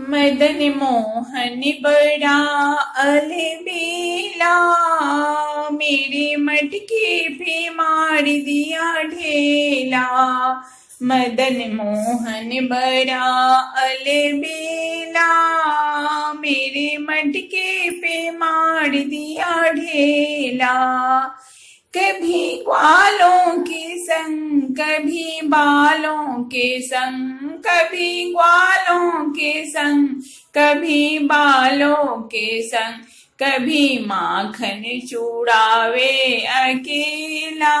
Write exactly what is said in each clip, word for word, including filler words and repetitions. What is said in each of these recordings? मदन मोहन बड़ा अलबेला, मेरे मटके पे मार दिया ढेला। मदन मोहन बड़ा अलबेला, मेरे मटके पे मार दिया ढेला। कभी ग्वालों के संग, कभी बालों के संग, कभी ग्वालों के संग, कभी बालों के संग, कभी माखन चुरावे अकेला।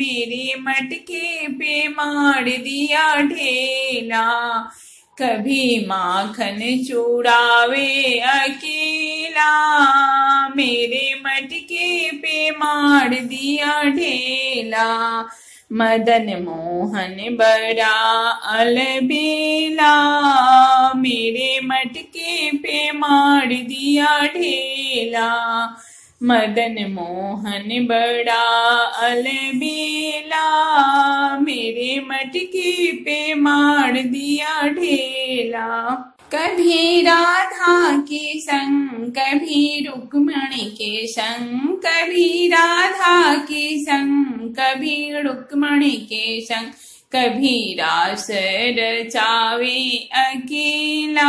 मेरे मटके पे मार दिया ढेला। कभी माखन चुरावे अकेला, मेरे मटके पे मार दिया ढेला। मदन मोहन बड़ा अलबेला, मेरे मटके पे मार दिया ढेला। मदन मोहन बड़ा अलबेला, मेरे मटके पे मार दिया ढेला। कभी राधा के संग, कभी रुक्मणी के संग, कभी राधा के संग, कभी रुक्मणी के संग, कभी रास रचावे अकेला।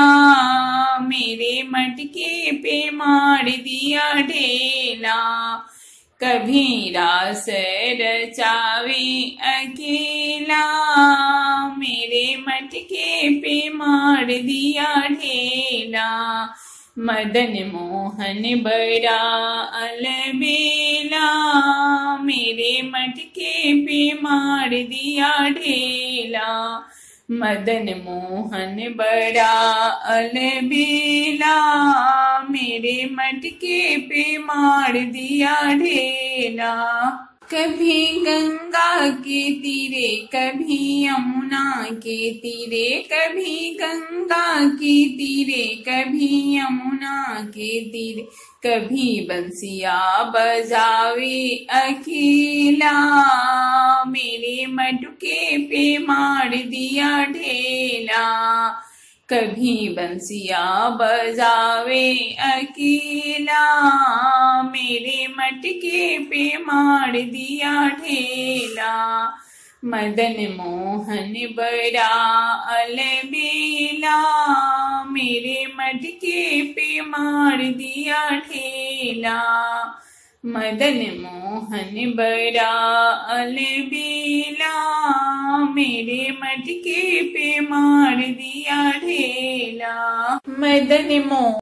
मेरे मटके पे मार दिया ढेला। कभी रास रचावे अकेला, मेरे मटके पे मार दिया ढेला। मदन मोहन बड़ा अलबेला, मेरे मटके पे मार दिया ढेला। मदन मोहन बड़ा अलबेला, मेरे मटके पे मार दिया ढेला। कभी गंगा के तीरे, कभी यमुना के तीरे, कभी गंगा के तीरे, कभी यमुना के तीरे, कभी बंसिया बजावे अकेला। मेरे मटके पे मार दिया ढेला। कभी बंसिया बजावे अकेला, मेरे मटके पे मार दिया ढेला। मदन मोहन बड़ा अलबेला, मेरे मटके पे मार दिया ढेला। मदन मोहन बड़ा अलबेला, मेरे मटके पे मार दिया ढेला। मदन मोहन